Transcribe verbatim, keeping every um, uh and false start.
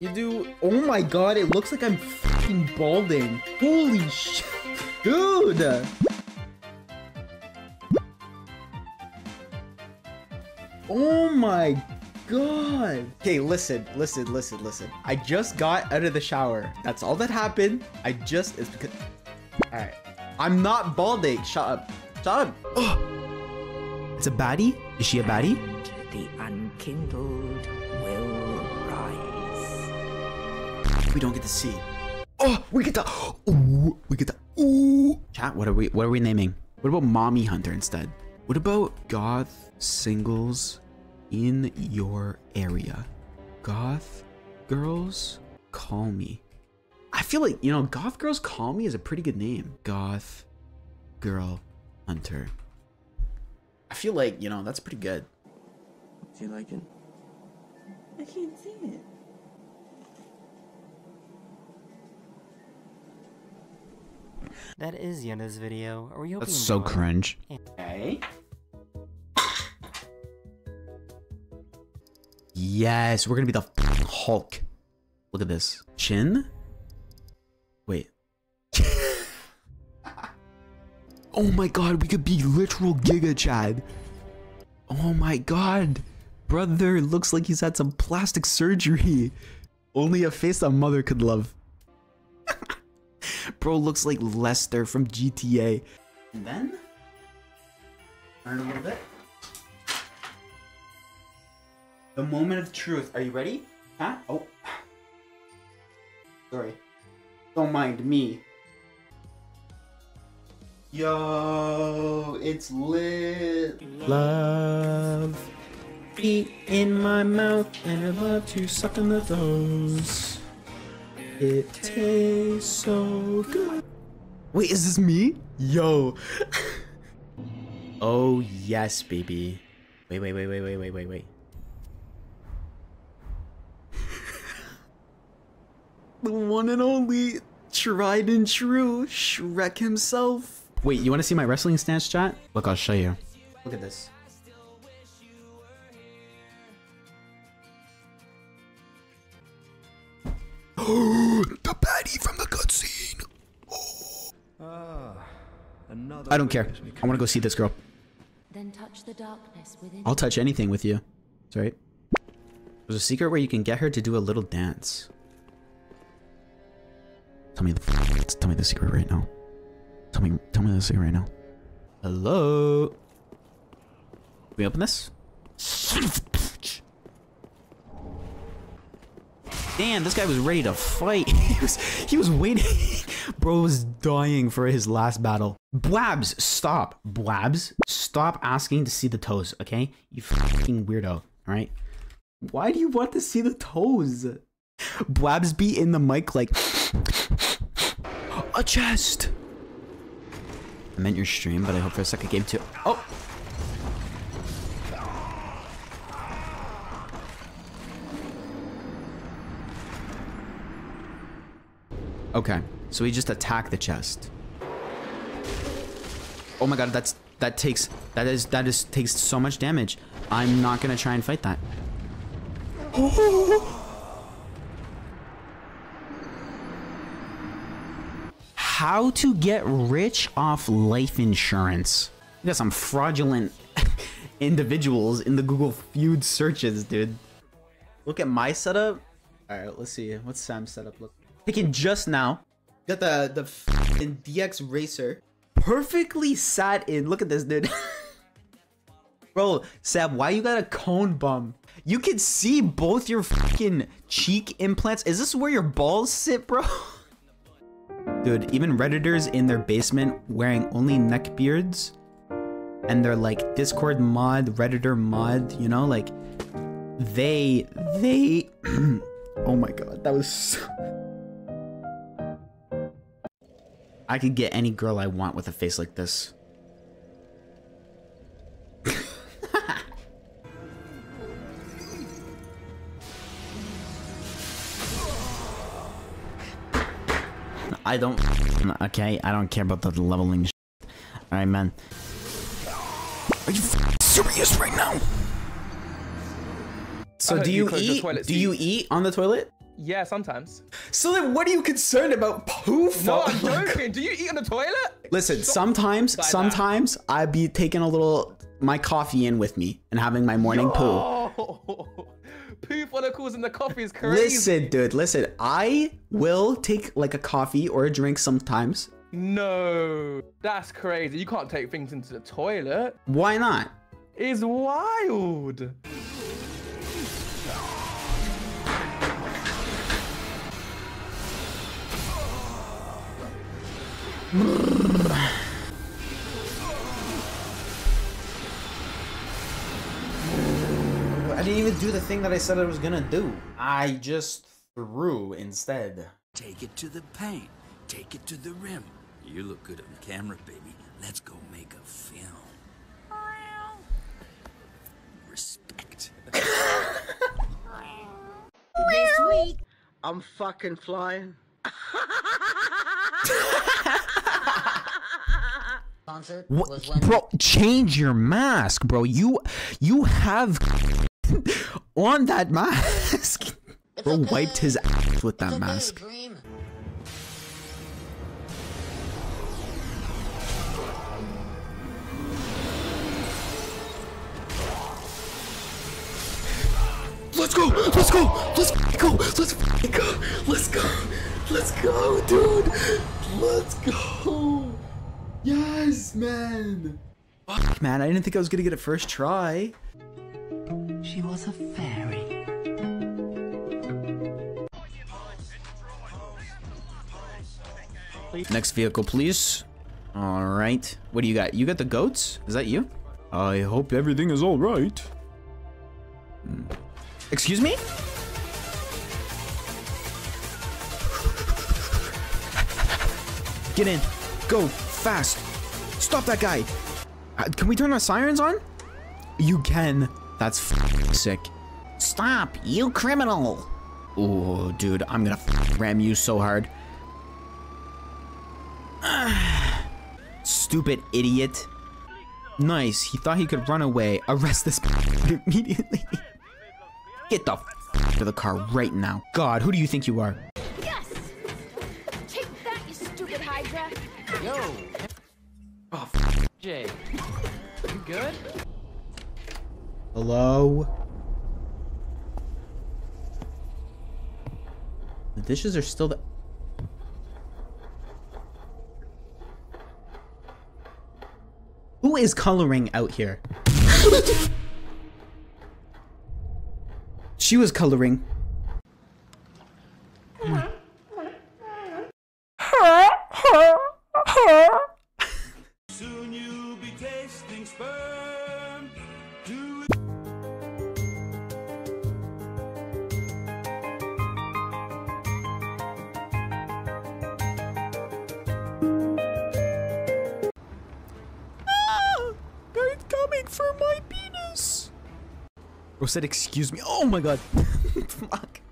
You do. Oh my god, it looks like I'm fucking balding. Holy shit, dude. Oh my god. Okay, listen, listen, listen, listen. I just got out of the shower. That's all that happened. I just, it's because, all right. I'm not balding. Shut up. Shut up. Oh. It's a baddie? Is she a baddie? And the unkindled will rise. We don't get to see. Oh, we get the. Ooh, we get the. Ooh. Chat. What are we? What are we naming? What about Mommy Hunter instead? What about goth singles in your area? Goth girls, call me. I feel like, you know, Goth Girls Call Me is a pretty good name. Goth Girl Hunter. I feel like, you know, that's pretty good. Do you like it? I can't see it. That is the end of this video. Are we hoping that's so cringe. Okay. Yes, we're gonna be the Hulk. Look at this. Chin? Wait. Oh my god, we could be literal Giga Chad. Oh my god. Brother looks like he's had some plastic surgery. Only a face a mother could love. Bro looks like Lester from G T A. And then? Turn a little bit. The moment of truth. Are you ready? Huh? Oh. Sorry. Don't mind me. Yo, it's lit. Love. Feet in my mouth and I love to suck on the toes. It tastes so good. Wait, is this me? Yo. Oh yes, baby. Wait, wait, wait, wait, wait, wait, wait, wait. The one and only, tried and true, Shrek himself. Wait, you want to see my wrestling stance, chat? Look, I'll show you. Look at this. The baddie from the cutscene. Oh. I don't care. I want to go see this girl. Then touch the darkness within. I'll touch anything with you. It's all right. There's a secret where you can get her to do a little dance. Tell me the tell me the secret right now. Tell me tell me the secret right now. Hello. Can we open this? Damn, this guy was ready to fight. He was he was waiting. Bro was dying for his last battle. Blabs, stop. Blabs, stop asking to see the toes, okay? You fucking weirdo, alright? Why do you want to see the toes? Blabs be in the mic like a chest. I meant your stream, but I hope for a second game too. Oh. Okay, so we just attack the chest. Oh my god, that's that takes that is that is takes so much damage. I'm not gonna try and fight that. Oh. How to get rich off life insurance. You got some fraudulent individuals in the Google feud searches, dude. Look at my setup. All right, let's see. What's Sam's setup look? Picking just now. Got the, the f***ing D X Racer. Perfectly sat in. Look at this, dude. Bro, Sam, why you got a cone bum? You can see both your f***ing cheek implants. Is this where your balls sit, bro? Dude, even Redditors in their basement wearing only neck beards, and they're like Discord mod, Redditor mod, you know, like they, they, oh my god, that was so... I could get any girl I want with a face like this. I don't, okay, I don't care about the leveling shit. All right, man. Are you f***ing serious right now? So do you eat, do you eat on the toilet? Yeah, sometimes. So then what are you concerned about poof? No, I'm joking. Do you eat on the toilet? Listen, Stop sometimes, sometimes that. I'd be taking a little, my coffee in with me and having my morning Yo. poo. Poo follicles in the coffee is crazy. Listen, dude, listen. I will take like a coffee or a drink sometimes. No, that's crazy. You can't take things into the toilet. Why not? It's wild. I didn't even do the thing that I said I was gonna do. I just threw instead. Take it to the paint. Take it to the rim. You look good on camera, baby. Let's go make a film. Respect. This week, I'm fucking flying. What? Bro, change your mask, bro. You you have on that mask. It's bro okay. wiped his ass with that it's mask. Okay, Let's go! Let's go! Let's go! Let's go! Let's go! Let's go, dude! Let's go! Yes, man! Fuck, man, I didn't think I was gonna get it first try. She was a fairy. Next vehicle, please. Alright. What do you got? You got the goats? Is that you? I hope everything is alright. Hmm. Excuse me? Get in. Go. Fast. Stop that guy. Uh, can we turn our sirens on? You can. That's f***ing sick. Stop, you criminal. Ooh, dude, I'm gonna f ram you so hard. Stupid idiot. Nice. He thought he could run away. Arrest this guy immediately. Get the f*** out of the car right now. God, who do you think you are? Yes! Take that, you stupid Hydra! Yo! Oh, f***, Jay. You good? Hello? The dishes are still the- Who is coloring out here? She was coloring. Soon you'll be tasting sperm. Do it. Ah, they're coming for my penis. Bro said, excuse me. Oh my god. Fuck.